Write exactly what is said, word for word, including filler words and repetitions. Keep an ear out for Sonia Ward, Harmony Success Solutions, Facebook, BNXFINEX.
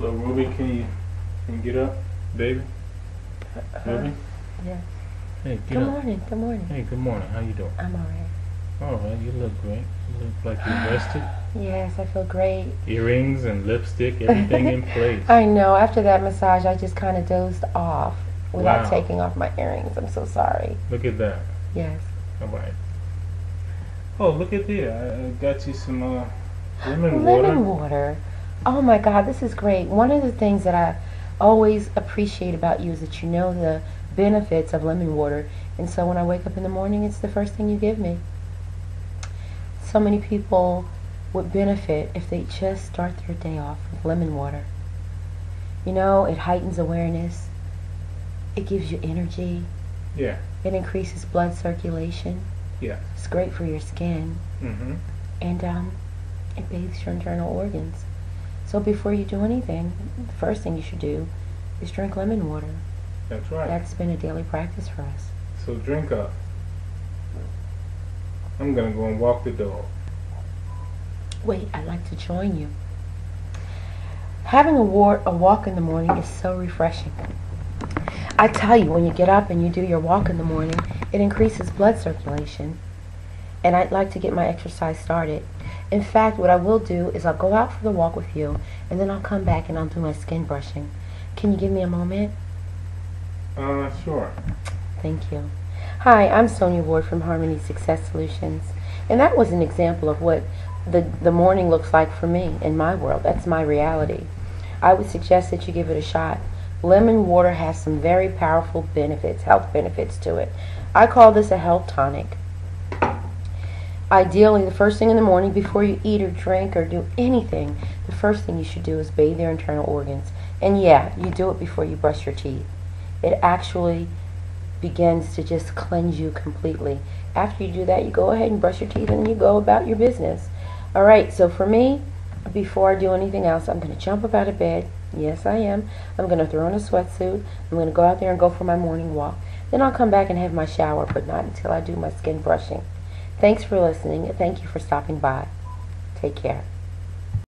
Little Ruby, can you can you get up, baby? Uh, Ruby? Yes. Hey, get good up. morning, good morning. Hey, good morning. How you doing? I'm all right. All right, you look great. You look like you're rested. Yes, I feel great. Earrings and lipstick, everything in place. I know. After that massage, I just kind of dozed off without wow. taking off my earrings. I'm so sorry. Look at that. Yes. All right. Oh, look at there. I got you some uh, lemon water. Lemon water. Oh my God, this is great. One of the things that I always appreciate about you is that you know the benefits of lemon water, and so when I wake up in the morning, it's the first thing you give me. So many people would benefit if they just start their day off with lemon water. You know, it heightens awareness. It gives you energy. Yeah. It increases blood circulation. Yeah. It's great for your skin. Mm-hmm. And um, it bathes your internal organs. So before you do anything, the first thing you should do is drink lemon water. That's right. That's been a daily practice for us. So drink up. I'm going to go and walk the dog. Wait, I'd like to join you. Having a, war a walk in the morning is so refreshing. I tell you, when you get up and you do your walk in the morning, it increases blood circulation. And I'd like to get my exercise started. In fact, what I will do is I'll go out for the walk with you, and then I'll come back and I'll do my skin brushing. Can you give me a moment? Uh, sure. Thank you. Hi, I'm Sonia Ward from Harmony Success Solutions. And that was an example of what the, the morning looks like for me in my world. That's my reality. I would suggest that you give it a shot. Lemon water has some very powerful benefits, health benefits to it. I call this a health tonic. Ideally, the first thing in the morning, before you eat or drink or do anything, the first thing you should do is bathe your internal organs. And yeah, you do it before you brush your teeth. It actually begins to just cleanse you completely. After you do that, you go ahead and brush your teeth and you go about your business. All right, so for me, before I do anything else, I'm going to jump up out of bed. Yes, I am. I'm going to throw on a sweatsuit. I'm going to go out there and go for my morning walk. Then I'll come back and have my shower, but not until I do my skin brushing. Thanks for listening, and thank you for stopping by. Take care.